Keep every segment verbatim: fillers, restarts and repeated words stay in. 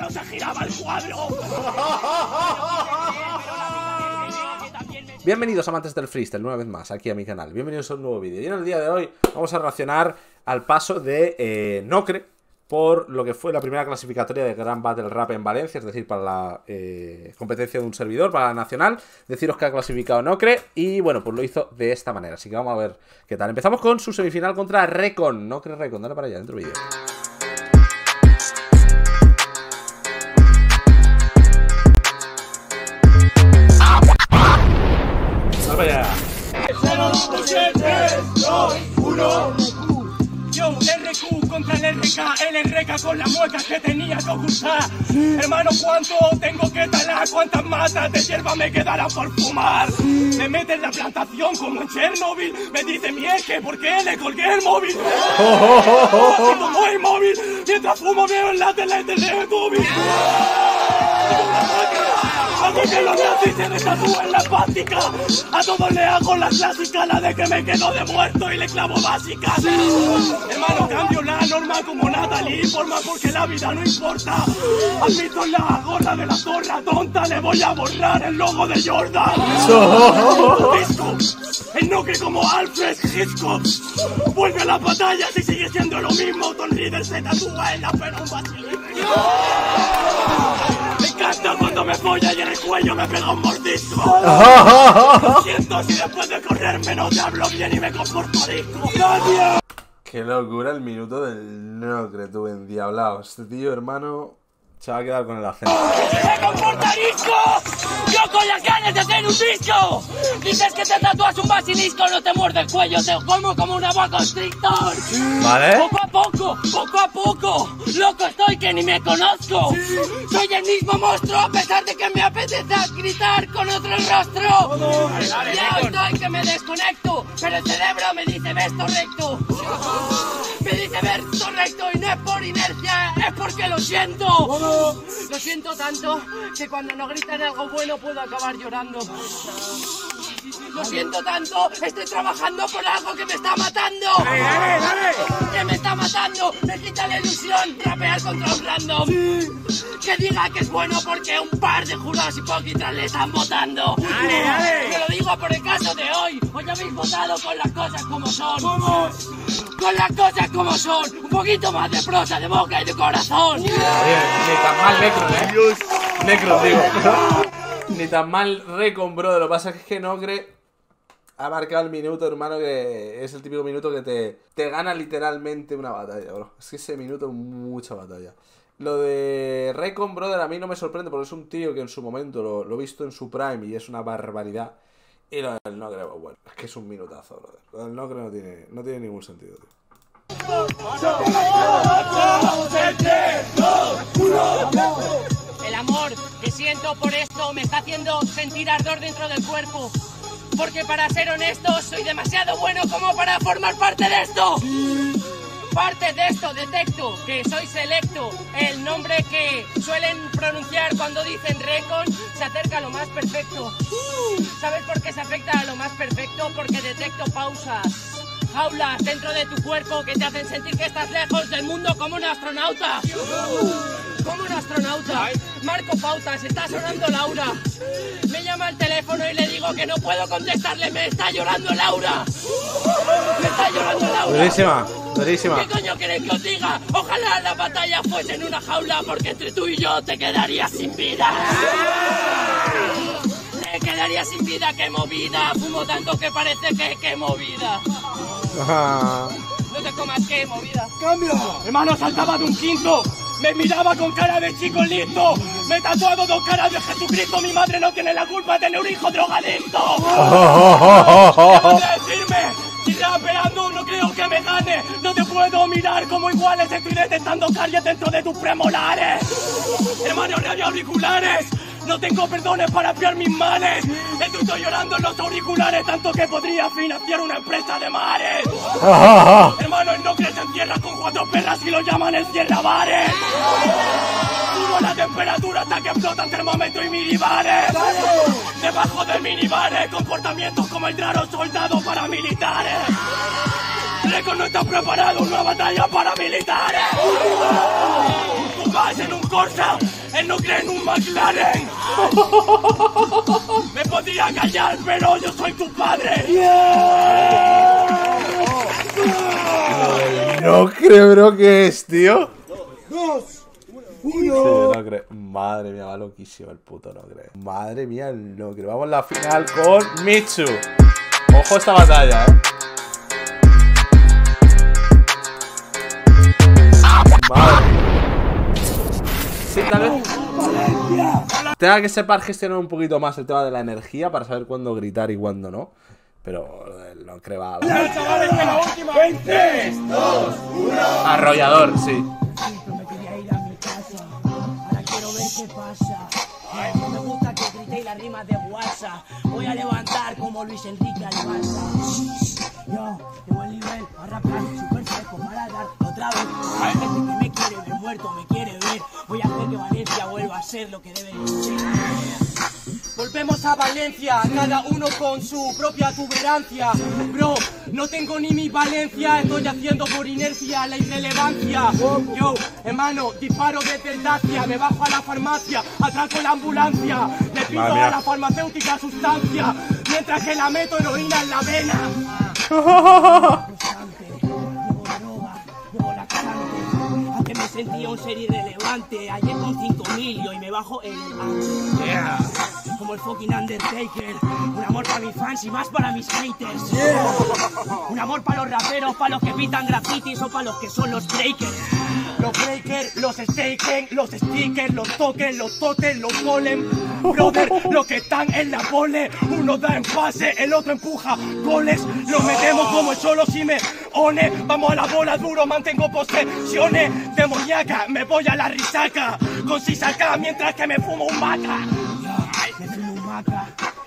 no se giraba el cuadro. Bienvenidos amantes del freestyle, una vez más aquí a mi canal. Bienvenidos a un nuevo vídeo. Y en el día de hoy vamos a reaccionar al paso de eh, Nocre por lo que fue la primera clasificatoria de Grand Battle Rap en Valencia, es decir, para la eh, competencia de un servidor, para la nacional. Deciros que ha clasificado Nocre y, bueno, pues lo hizo de esta manera. Así que vamos a ver qué tal. Empezamos con su semifinal contra Recon. Nocre Recon, dale para allá, dentro vídeo. cero, dos, siete, dos, uno. Yo, R Q contra el R K, el R K con la mueca que tenía que ocultar. Sí. Hermano, ¿cuánto tengo que talar? ¿Cuántas matas de hierba me quedará por fumar? Sí. Me mete en la plantación como en Chernobyl. Me dice mi eje, ¿por qué le colgué el móvil? Oh, oh, oh, oh, oh. Si tomó el móvil, mientras fumo veo en la tele de YouTube. Hago que los nazis se destatúen la plástica. A todos le hago la clásica, la de que me quedo de muerto y le clavo básica. Sí. Hermano, cambio la norma como Natalie forma porque la vida no importa. Has visto la gorra de la zorra tonta, le voy a borrar el logo de Jordan. El Nocre como Alfred Hitchcock vuelve a las batallas y sigue siendo lo mismo. Don Riddle se tatúa en la penomba. Cuando me folla y en el cuello me pega un mordisco. Lo siento si después de correrme no te hablo bien y me comporto disco. Qué locura el minuto del Nocre, tú endiablado. Este tío, hermano, se va a quedar con el acento. ¡Me comporto disco! ¡Yo con las ganas de hacer un disco! Dices que te tatúas un basilisco, no te muerde el cuello, te como como una vaca constrictor. Vale. Poco a poco, poco a poco, loco estoy que ni me conozco. Sí. Soy el mismo monstruo a pesar de que me apetece gritar con otro rostro. Oh, no. Vale, vale, ya vale, estoy que me desconecto, pero el cerebro me dice ve esto recto. Oh. Me dice ver esto recto y no es por inercia, es porque lo siento. Oh, no. Lo siento tanto que cuando no gritan algo bueno puedo acabar llorando. Lo siento tanto, estoy trabajando por algo que me está matando. ¡Dale, dale, dale! Que me está matando, me quita la ilusión rapear contra un random. Sí. Que diga que es bueno porque un par de jurados hipócritas le están votando. ¡Dale, dale! Te lo digo por el caso de hoy. Hoy habéis votado con las cosas como son. ¿Cómo? Con las cosas como son. Un poquito más de prosa, de boca y de corazón. Yeah. Ni tan mal Necro, ¿eh? Dios. Necro, digo. Ni tan mal Recon, bro. Lo que pasa es que Nocre ha marcado el minuto, hermano, que es el típico minuto que te, te gana literalmente una batalla, bro. Es que ese minuto es mucha batalla. Lo de Recon, brother, a mí no me sorprende porque es un tío que en su momento lo he visto en su prime y es una barbaridad. Y lo del Nocre, bueno, es que es un minutazo, brother. Lo del Nocre no tiene, no tiene ningún sentido, tío. El amor que siento por esto me está haciendo sentir ardor dentro del cuerpo. Porque para ser honesto, soy demasiado bueno como para formar parte de esto. Parte de esto detecto que soy selecto. El nombre que suelen pronunciar cuando dicen Recon se acerca a lo más perfecto. ¿Sabes por qué se afecta a lo más perfecto? Porque detecto pausas, jaulas dentro de tu cuerpo que te hacen sentir que estás lejos del mundo como un astronauta. Como un astronauta. Marco Pautas, está sonando Laura. Me llama al teléfono y le digo que no puedo contestarle, me está llorando Laura. Me está llorando Laura. Buenísima, buenísima. ¿Qué coño queréis que os diga? Ojalá la batalla fuese en una jaula porque entre tú y yo te quedarías sin vida. Te quedarías sin vida, qué movida. Fumo tanto que parece que qué movida. No te comas, qué movida. ¡Cambio! Hermano, saltaba de un quinto. Me miraba con cara de chico listo. Me he tatuado dos caras de Jesucristo. Mi madre no tiene la culpa de tener un hijo drogadicto. ¡Déjame decirme! Si rapeando no creo que me gane. No te puedo mirar como iguales. Estoy detectando caries dentro de tus premolares. Hermano, radio auriculares. No tengo perdones para espiar mis males. Estoy llorando en los auriculares, tanto que podría financiar una empresa de mares. Hermano, el Nocre se encierra con cuatro perras y lo llaman el cierra bares. Subo la temperatura hasta que explotan termómetro y minibares. Debajo de minibares, comportamientos como entrar a soldados paramilitares. Recon no está preparado, una batalla para militares. Vas en un Corsa, en Nocre en un McLaren. Me podría callar, pero yo soy tu padre. Yeah. No creo, bro, que es, tío. Dos, uno. Sí, no. Madre mía, va loquísimo el puto Nocre. Madre mía, no creo. Vamos a la final con Michu. Ojo a esta batalla, eh. Madre. Sí, tal vez tenga que separar gestionar un poquito más el tema de la energía para saber cuándo gritar y cuándo no. Pero no creo va. tres, dos, uno. Arrollador, sí. Me quería ir a mi casa. Ahora quiero ver qué pasa. No me gusta que gritéis las rimas de WhatsApp. Voy a levantar como Luis Enrique Almanza. Yo, de buen nivel, a rapar, super seco, para dar otra vez. Hay gente que me quiere ver muerto, me quiere ver. Voy a hacer que Valencia vuelva a ser lo que debe ser. Volvemos a Valencia, cada uno con su propia tuberancia. Bro, no tengo ni mi Valencia, estoy haciendo por inercia la irrelevancia. Yo, hermano, disparo desde el Dacia, me bajo a la farmacia, atraco la ambulancia. Le pido a la farmacéutica sustancia, mientras que la meto heroína en la vena. Aunque me sentía un ser irrelevante, ayer con cinco mil y hoy me bajo el... Yeah. Como el fucking Undertaker. Un amor para mis fans y más para mis haters. Yeah. Un amor para los raperos, para los que pitan grafitis o para los que son los breakers. Los breakers, los stakers, los stickers, los tokens, los totes, los golem. Brother, los que están en la pole. Uno da en pase, el otro empuja goles. Los metemos como el solo Simeone. Vamos a la bola duro, mantengo posesiones demoníaca, me voy a la risaca con sisaca mientras que me fumo un maca.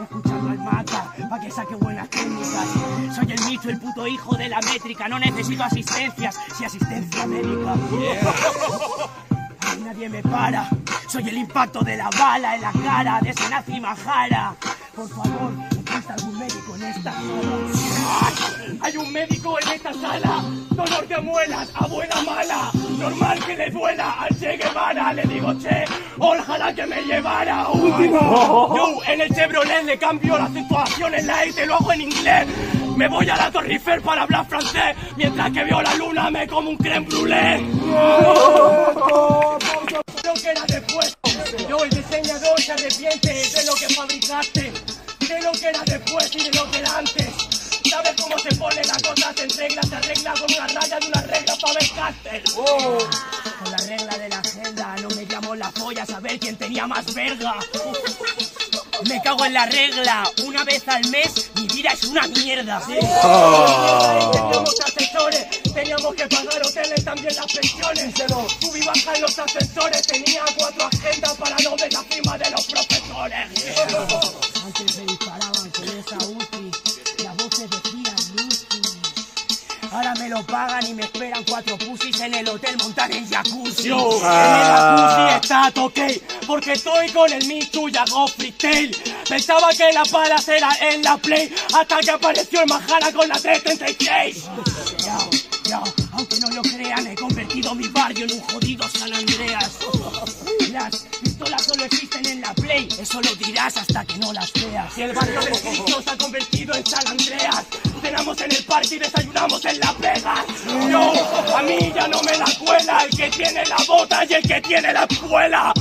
Escuchando al mata, pa' que saque buenas técnicas. Soy el Michu, el puto hijo de la métrica. No necesito asistencias, si asistencia médica. Yeah. A mí nadie me para. Soy el impacto de la bala en la cara de ese nazi majara. Por favor, ¿existe algún médico en esta sala? Hay un médico en esta sala. Dolor de muelas, abuela mala. Normal que le duela al Che Guevara. Le digo, Che, ojalá que me llevara. Último. Oh, yo en el Chevrolet le cambio la situación en la I, te lo hago en inglés. Me voy a la Torre Eiffel para hablar francés. Mientras que veo la luna me como un crème brûlée. Oh, creo que era de puesto. Yo el diseñador se arrepiente de lo que fabricaste. De lo que era después y de lo que era antes. ¿Sabes cómo se pone la cosa? Se regla, se arregla con una raya de una regla para ver Castel. Oh. Con la regla de la agenda, no me llamó la polla a saber quién tenía más verga. Me cago en la regla, una vez al mes mi vida es una mierda. ¿Sí? Oh. Teníamos asesores, teníamos que pagar hoteles, también las pensiones. Subí y bajar los ascensores, tenía cuatro agendas para no ver la firma de los profesores. Yeah. Antes me disparaban con esa U C I, las voces decían Lucy. Ahora me lo pagan y me esperan cuatro pusis en el hotel montar el jacuzzi. Yo, ah. En el jacuzzi está toque, porque estoy con el Michu y hago freestyle. Pensaba que la pala era en la play, hasta que apareció el Majara con la tres treinta y seis. Ah, yo, yo, aunque no lo crean, he convertido mi barrio en un jodido San Andreas. Las pistolas solo existen en la play, eso lo dirás hasta que no las veas. Y el barrio del sitio se ha convertido en San Andreas. Cenamos en el parque y desayunamos en Las Vegas. No, a mí ya no me la cuela el que tiene la bota y el que tiene la escuela.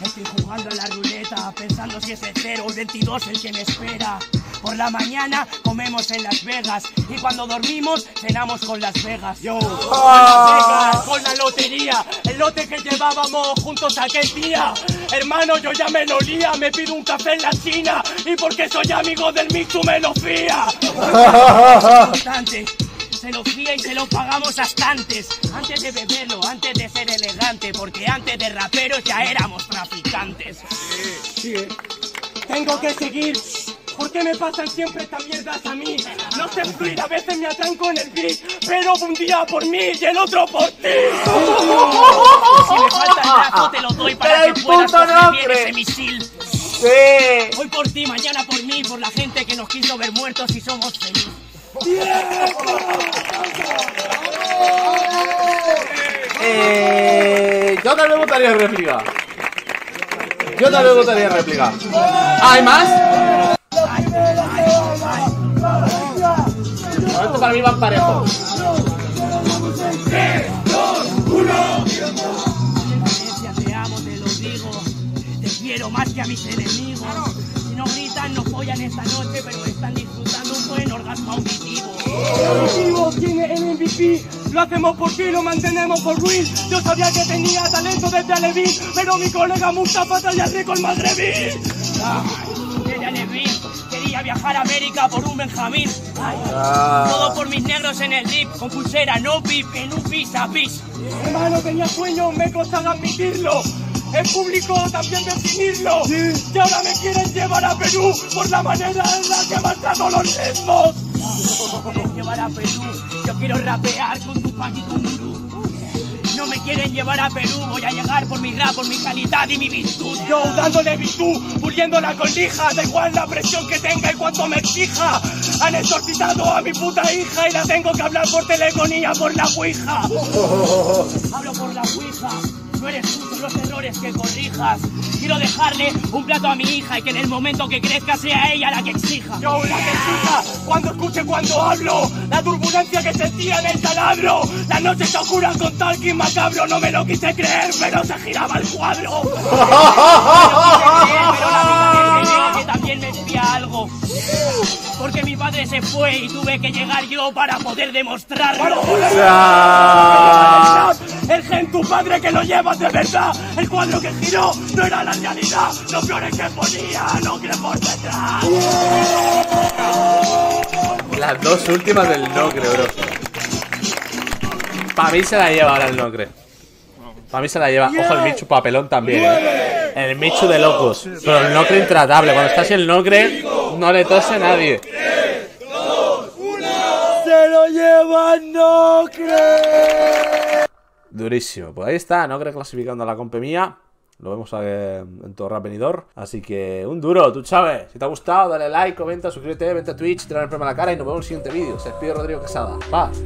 Estoy jugando a la ruleta, pensando si es el cero o el veintidós el que me espera. Por la mañana comemos en Las Vegas y cuando dormimos cenamos con Las Vegas. Yo, ah. Las Vegas, con la lotería, el lote que llevábamos juntos aquel día. Hermano, yo ya me lo lía, me pido un café en la China y porque soy amigo del Michu me lo fía. Se lo fía y se lo pagamos hasta antes. Antes de beberlo, antes de ser elegante, porque antes de raperos ya éramos traficantes. Sí, sí, eh. Tengo que seguir. ¿Por qué me pasan siempre estas mierdas a mí? No sé fluir, a veces me atranco en el beat, pero un día por mí y el otro por ti. Si me falta el brazo te lo doy para que puedas coger bien ese misil. Sí. Hoy por ti, mañana por mí, por la gente que nos quiso ver muertos y somos felices. Eh, yo también votaría réplica. Yo también votaría réplica. ¿Hay más? Bueno, esto para mí va parejo. Quiero más que a mis enemigos. Si no gritan, no follan esta noche, pero están disfrutando un buen orgasmo auditivo. Auditivo tiene el M V P. Lo hacemos por ti, lo mantenemos por Ruiz. Yo sabía que tenía talento desde Alevín, pero mi colega Mustafa traía rico el magrebí. Desde Alevín quería viajar a América por un Benjamín. Ay, ah. Todo por mis negros en el dip, con pulsera no pip, en un pis a pis. Hermano, tenía sueño, me costaba admitirlo. El público también definirlo. Sí. Y ahora me quieren llevar a Perú por la manera en la que maltrato los lesbos. Me quieren llevar a Perú, yo quiero rapear con Tupac y con Gurú. No me quieren llevar a Perú, voy a llegar por mi rap, por mi calidad y mi virtud. Yo dándole virtud, puliéndola con lija, da igual la presión que tenga y cuanto me exija. Han exorcizado a mi puta hija y la tengo que hablar por telefonía, por la ouija. Hablo por la ouija. No eres justo los errores que corrijas. Quiero dejarle un plato a mi hija y que en el momento que crezca sea ella la que exija. Yo la que exija cuando escuche, cuando hablo, la turbulencia que sentía en el taladro. Las noches oscuras con talking macabro. No me lo quise creer, pero se giraba el cuadro. No me lo quise creer, pero la vida me enseñó que también me espía algo. Porque mi padre se fue y tuve que llegar yo para poder demostrarlo. El gen, tu padre que lo llevas de verdad. El cuadro que giró no era la realidad. Los flores que ponía, no creen por detrás. Las dos últimas del Nocre, bro. Para mí se la lleva ahora el Nocre. Para mí se la lleva. Ojo, el Michu papelón también, ¿eh? El Michu de locos. Pero el Nocre intratable. Cuando estás en el Nocre, no le tose a nadie. tres, dos, uno. ¡Se lo lleva el Nocre! Durísimo. Pues ahí está, Nocre clasificando a la compe mía. Lo vemos en Torra Benidor. Así que un duro, tú sabes. Si te ha gustado, dale like, comenta, suscríbete, vente a Twitch, tira el premio a la cara y nos vemos en el siguiente vídeo. Se despide Rodrigo Quesada. Paz.